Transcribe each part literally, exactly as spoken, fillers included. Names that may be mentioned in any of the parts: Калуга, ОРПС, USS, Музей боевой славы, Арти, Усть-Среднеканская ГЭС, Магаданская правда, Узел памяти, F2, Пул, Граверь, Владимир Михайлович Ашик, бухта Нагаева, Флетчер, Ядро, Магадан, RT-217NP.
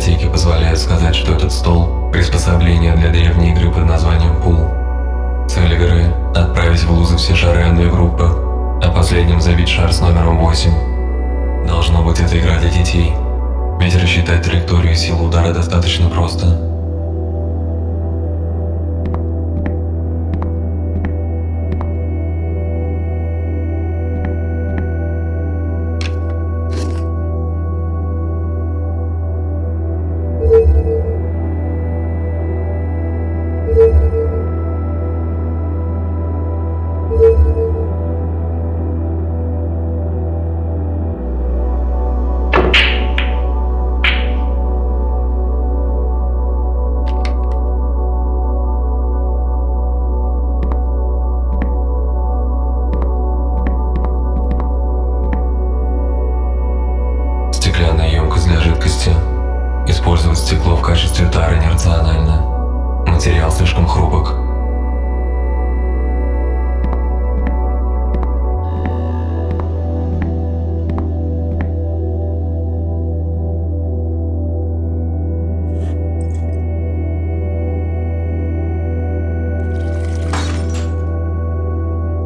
библиотеки позволяют сказать, что этот стол – приспособление для древней игры под названием «Пул». Цель игры – отправить в лузы все шары одной группы, а последним забить шар с номером восемь. Должно быть, это игра для детей, ведь рассчитать траекторию и силу удара достаточно просто. Использовать стекло в качестве тары нерационально. Материал слишком хрупок.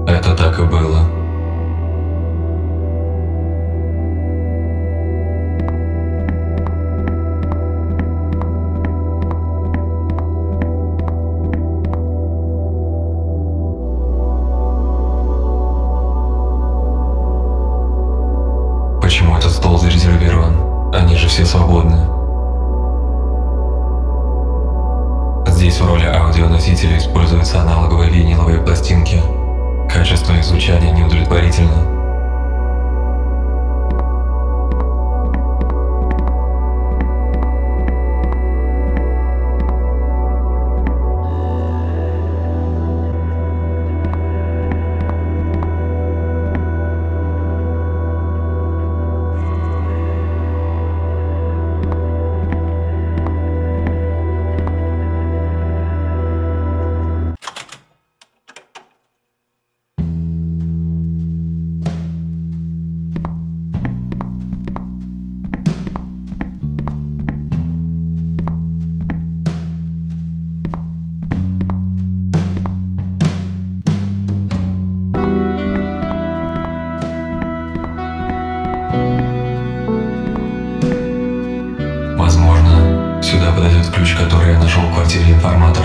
Это так и было. Почему этот стол зарезервирован? Они же все свободны. Здесь в роли аудионосителя используются аналоговые виниловые пластинки. Качество их звучания неудовлетворительно. Сюда подойдет ключ, который я нашел в квартире информатора.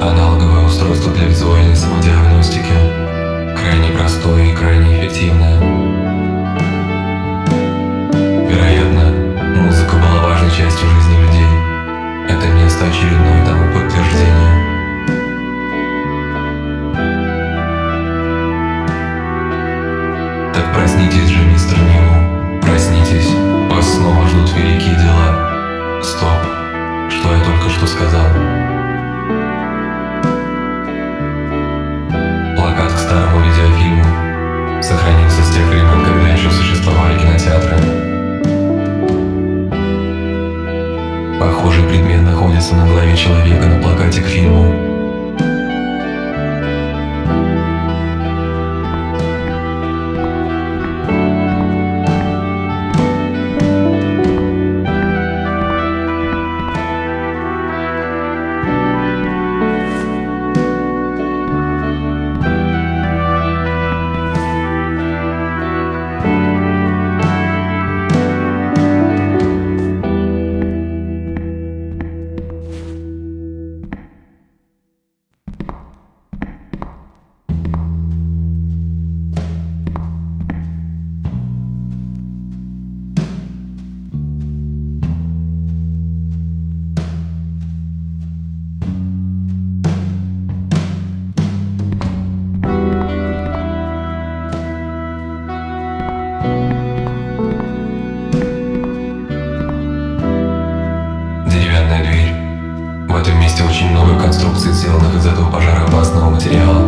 Аналоговое устройство для визуальной самодиагностики. Крайне простое и крайне эффективное. Вероятно, музыка была важной частью жизни людей. Это место очередное тому подтверждение. Так проснитесь же, мистер Нему. Проснитесь. Вас снова ждут великие дела. Стоп. Что я только что сказал? Плакат к старому видеофильму сохранился с тех времен, когда еще существовали кинотеатры. Похожий предмет находится на голове человека на плакате к фильму. из сделанных из этого пожароопасного материала.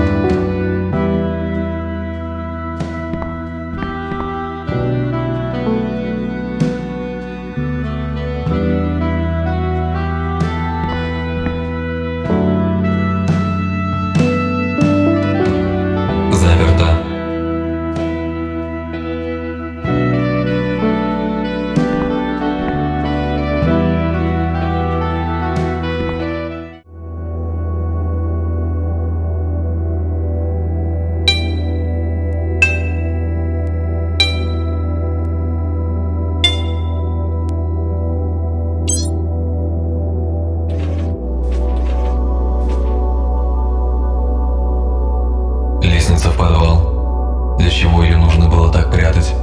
В подвал. Для чего ее нужно было так прятать?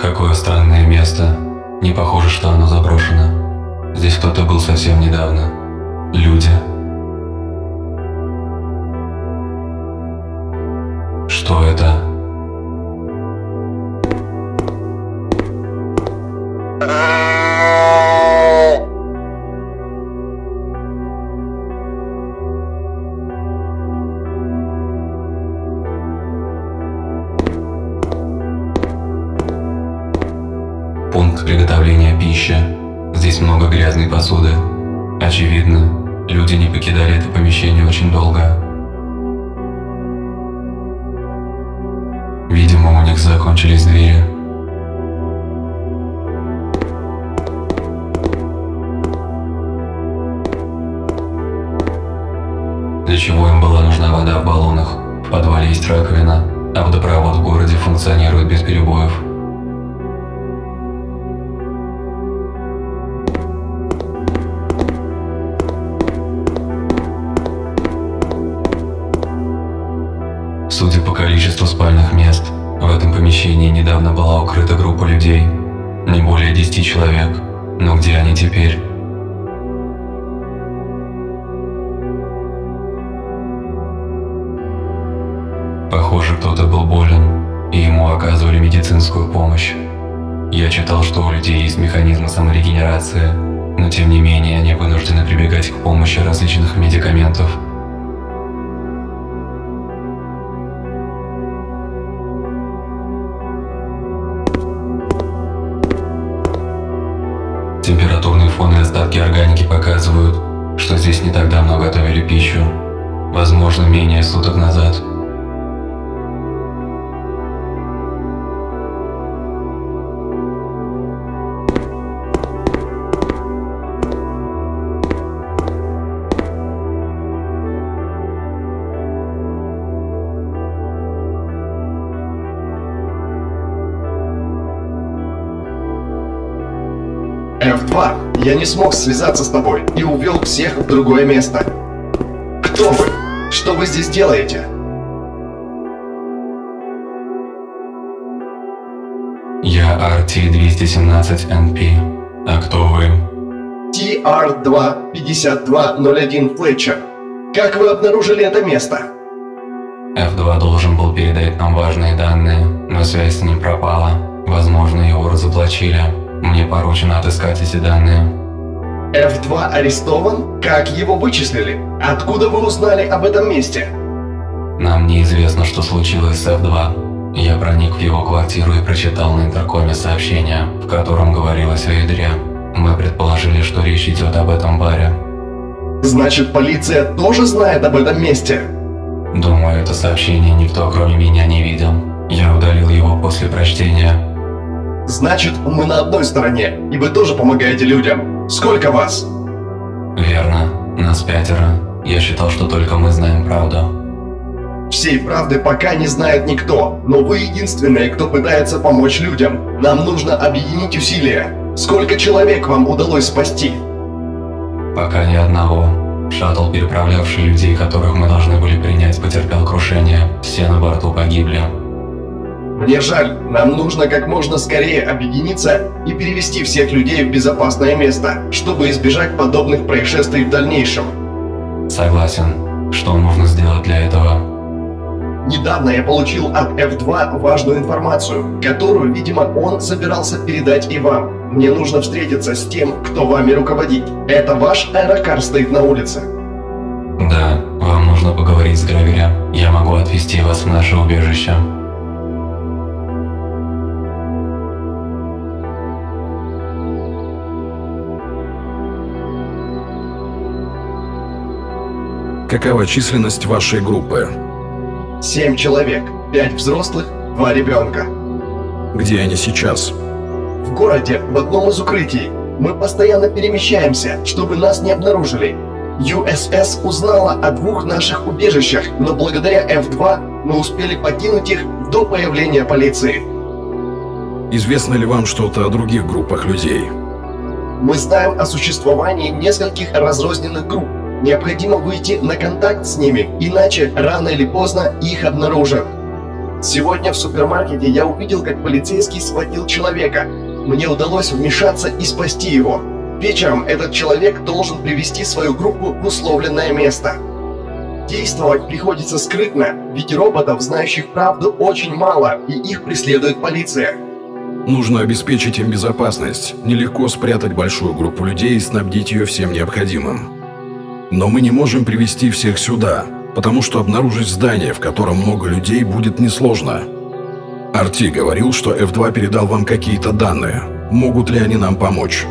Какое странное место. Не похоже, что оно заброшено. Здесь кто-то был совсем недавно. Люди. Что это? Пункт приготовления пищи. Здесь много грязной посуды. Очевидно, люди не покидали это помещение очень долго. Видимо, у них закончились двери. Для чего им была нужна вода в баллонах? В подвале есть раковина, а водопровод в городе функционирует без перебоев. Судя по количеству спальных мест, в этом помещении недавно была укрыта группа людей, не более десяти человек, но где они теперь? Похоже, кто-то был болен, и ему оказывали медицинскую помощь. Я читал, что у людей есть механизмы саморегенерации, но тем не менее они вынуждены прибегать к помощи различных медикаментов. Температурные фон и остатки органики показывают, что здесь не так давно готовили пищу, возможно, менее суток назад. эф два, я не смог связаться с тобой и увел всех в другое место. Кто вы? Что вы здесь делаете? Я эр ти двести семнадцать эн пи. А кто вы? ти ар два пять два ноль один Флетчер. Как вы обнаружили это место? эф два должен был передать нам важные данные, но связь с ним пропала. Возможно, его разоблачили. Мне поручено отыскать эти данные. эф два арестован? Как его вычислили? Откуда вы узнали об этом месте? Нам неизвестно, что случилось с эф два. Я проник в его квартиру и прочитал на интеркоме сообщение, в котором говорилось о ядре. Мы предположили, что речь идет об этом баре. Значит, полиция тоже знает об этом месте? Думаю, это сообщение никто, кроме меня, не видел. Я удалил его после прочтения. Значит, мы на одной стороне, и вы тоже помогаете людям. Сколько вас? Верно. Нас пятеро. Я считал, что только мы знаем правду. Всей правды пока не знает никто, но вы единственные, кто пытается помочь людям. Нам нужно объединить усилия. Сколько человек вам удалось спасти? Пока ни одного. Шаттл, переправлявший людей, которых мы должны были принять, потерпел крушение. Все на борту погибли. Мне жаль, нам нужно как можно скорее объединиться и перевести всех людей в безопасное место, чтобы избежать подобных происшествий в дальнейшем. Согласен. Что нужно сделать для этого? Недавно я получил от эф два важную информацию, которую, видимо, он собирался передать и вам. Мне нужно встретиться с тем, кто вами руководит. Это ваш аэрокар стоит на улице? Да, вам нужно поговорить с Граверем. Я могу отвезти вас в наше убежище. Какова численность вашей группы? Семь человек, пять взрослых, два ребенка. Где они сейчас? В городе, в одном из укрытий. Мы постоянно перемещаемся, чтобы нас не обнаружили. ю эс эс узнала о двух наших убежищах, но благодаря эф два мы успели покинуть их до появления полиции. Известно ли вам что-то о других группах людей? Мы знаем о существовании нескольких разрозненных групп. Необходимо выйти на контакт с ними, иначе рано или поздно их обнаружат. Сегодня в супермаркете я увидел, как полицейский схватил человека. Мне удалось вмешаться и спасти его. Вечером этот человек должен привести свою группу в условленное место. Действовать приходится скрытно, ведь роботов, знающих правду, очень мало, и их преследует полиция. Нужно обеспечить им безопасность. Нелегко спрятать большую группу людей и снабдить ее всем необходимым. Но мы не можем привести всех сюда, потому что обнаружить здание, в котором много людей, будет несложно. Арти говорил, что эф два передал вам какие-то данные. Могут ли они нам помочь?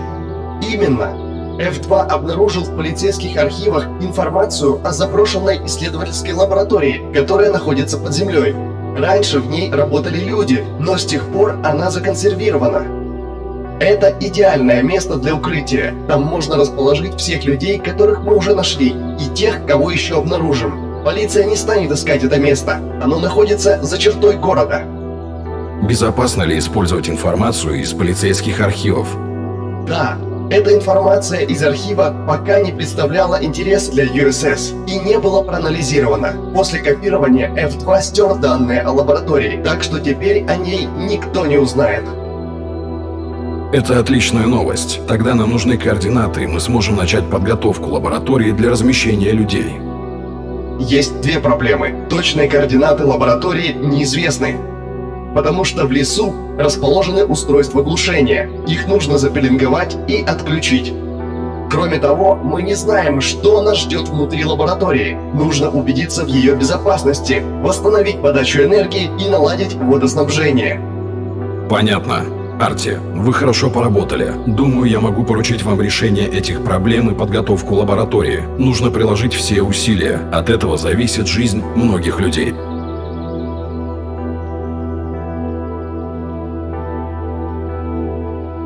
Именно. эф два обнаружил в полицейских архивах информацию о заброшенной исследовательской лаборатории, которая находится под землей. Раньше в ней работали люди, но с тех пор она законсервирована. Это идеальное место для укрытия. Там можно расположить всех людей, которых мы уже нашли, и тех, кого еще обнаружим. Полиция не станет искать это место. Оно находится за чертой города. Безопасно ли использовать информацию из полицейских архивов? Да. Эта информация из архива пока не представляла интерес для ю эс эс и не была проанализирована. После копирования эф два стер данные о лаборатории, так что теперь о ней никто не узнает. Это отличная новость. Тогда нам нужны координаты, и мы сможем начать подготовку лаборатории для размещения людей. Есть две проблемы. Точные координаты лаборатории неизвестны, потому что в лесу расположены устройства глушения. Их нужно запеленговать и отключить. Кроме того, мы не знаем, что нас ждет внутри лаборатории. Нужно убедиться в ее безопасности, восстановить подачу энергии и наладить водоснабжение. Понятно. Арти, вы хорошо поработали. Думаю, я могу поручить вам решение этих проблем и подготовку лаборатории. Нужно приложить все усилия. От этого зависит жизнь многих людей.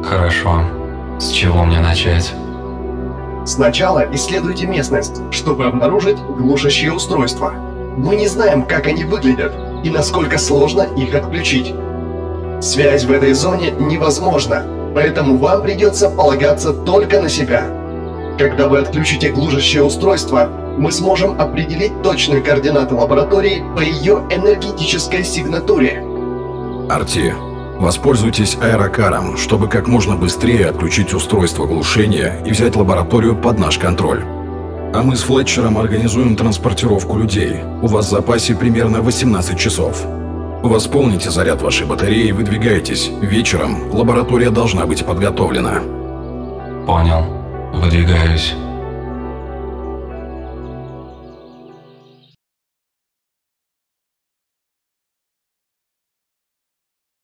Хорошо. С чего мне начать? Сначала исследуйте местность, чтобы обнаружить глушащие устройства. Мы не знаем, как они выглядят и насколько сложно их отключить. Связь в этой зоне невозможна, поэтому вам придется полагаться только на себя. Когда вы отключите глушащее устройство, мы сможем определить точные координаты лаборатории по ее энергетической сигнатуре. Арти, воспользуйтесь аэрокаром, чтобы как можно быстрее отключить устройство глушения и взять лабораторию под наш контроль. А мы с Флетчером организуем транспортировку людей. У вас в запасе примерно восемнадцать часов. Восполните заряд вашей батареи и выдвигайтесь. Вечером лаборатория должна быть подготовлена. Понял. Выдвигаюсь.